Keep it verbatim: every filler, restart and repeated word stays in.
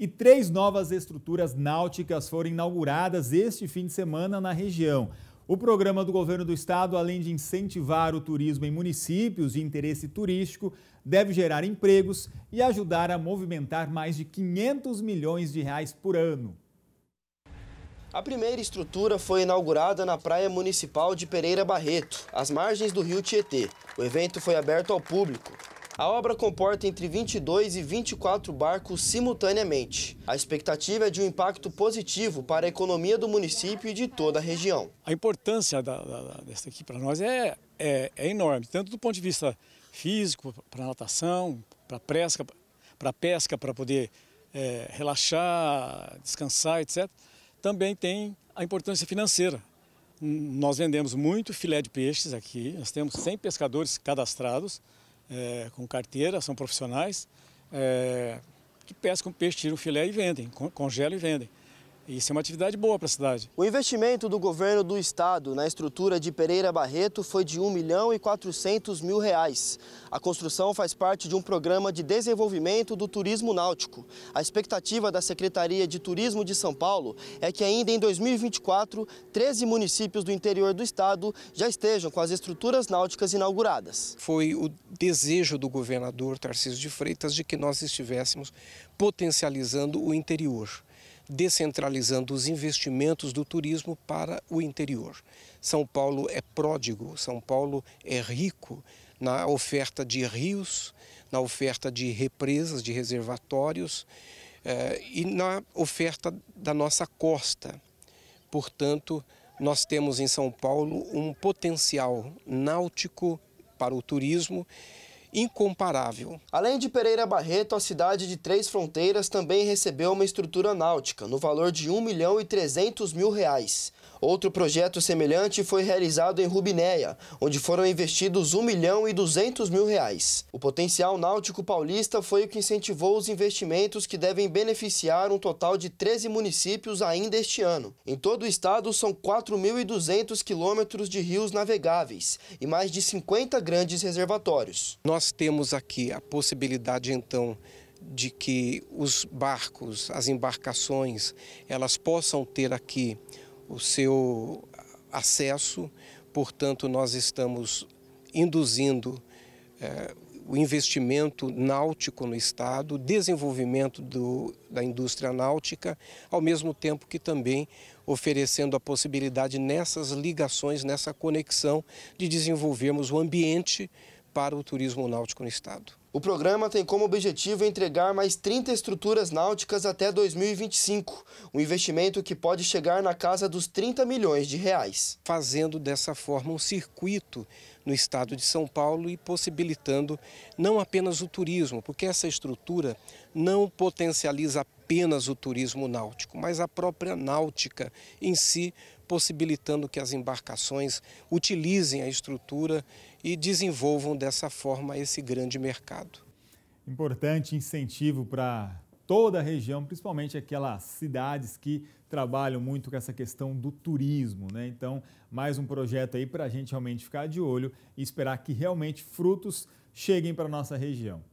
e três novas estruturas náuticas foram inauguradas este fim de semana na região. O programa do governo do estado, além de incentivar o turismo em municípios de interesse turístico, deve gerar empregos e ajudar a movimentar mais de quinhentos milhões de reais por ano. A primeira estrutura foi inaugurada na Praia Municipal de Pereira Barreto, às margens do rio Tietê. O evento foi aberto ao público. A obra comporta entre vinte e dois e vinte e quatro barcos simultaneamente. A expectativa é de um impacto positivo para a economia do município e de toda a região. A importância da, da, dessa aqui para nós é, é, é enorme, tanto do ponto de vista físico, para natação, para pesca, para pesca, para poder é, relaxar, descansar, etcétera Também tem a importância financeira. Nós vendemos muito filé de peixes aqui, nós temos cem pescadores cadastrados é, com carteira, são profissionais, é, que pescam peixe, tiram filé e vendem, congelam e vendem. Isso é uma atividade boa para a cidade. O investimento do governo do estado na estrutura de Pereira Barreto foi de um milhão e quatrocentos mil reais. A construção faz parte de um programa de desenvolvimento do turismo náutico. A expectativa da Secretaria de Turismo de São Paulo é que ainda em dois mil e vinte e quatro, treze municípios do interior do estado já estejam com as estruturas náuticas inauguradas. Foi o desejo do governador Tarcísio de Freitas de que nós estivéssemos potencializando o interior, descentralizando os investimentos do turismo para o interior. São Paulo é pródigo, São Paulo é rico na oferta de rios, na oferta de represas, de reservatórios eh, e na oferta da nossa costa. Portanto, nós temos em São Paulo um potencial náutico para o turismo incomparável. Além de Pereira Barreto, a cidade de Três Fronteiras também recebeu uma estrutura náutica, no valor de um milhão e trezentos mil reais. Outro projeto semelhante foi realizado em Rubinéia, onde foram investidos um milhão e duzentos mil reais. O potencial náutico paulista foi o que incentivou os investimentos que devem beneficiar um total de treze municípios ainda este ano. Em todo o estado, são quatro mil e duzentos quilômetros de rios navegáveis e mais de cinquenta grandes reservatórios. Nós temos aqui a possibilidade, então, de que os barcos, as embarcações, elas possam ter aqui o seu acesso, portanto, nós estamos induzindo eh, o investimento náutico no estado, o desenvolvimento do, da indústria náutica, ao mesmo tempo que também oferecendo a possibilidade nessas ligações, nessa conexão, de desenvolvermos o ambiente para o turismo náutico no estado. O programa tem como objetivo entregar mais trinta estruturas náuticas até dois mil e vinte e cinco, um investimento que pode chegar na casa dos trinta milhões de reais. Fazendo dessa forma um circuito no estado de São Paulo e possibilitando não apenas o turismo, porque essa estrutura não potencializa apenas o turismo náutico, mas a própria náutica em si, possibilitando que as embarcações utilizem a estrutura e desenvolvam dessa forma esse grande mercado. Importante incentivo para toda a região, principalmente aquelas cidades que trabalham muito com essa questão do turismo, né? Então, mais um projeto aí para a gente realmente ficar de olho e esperar que realmente frutos cheguem para a nossa região.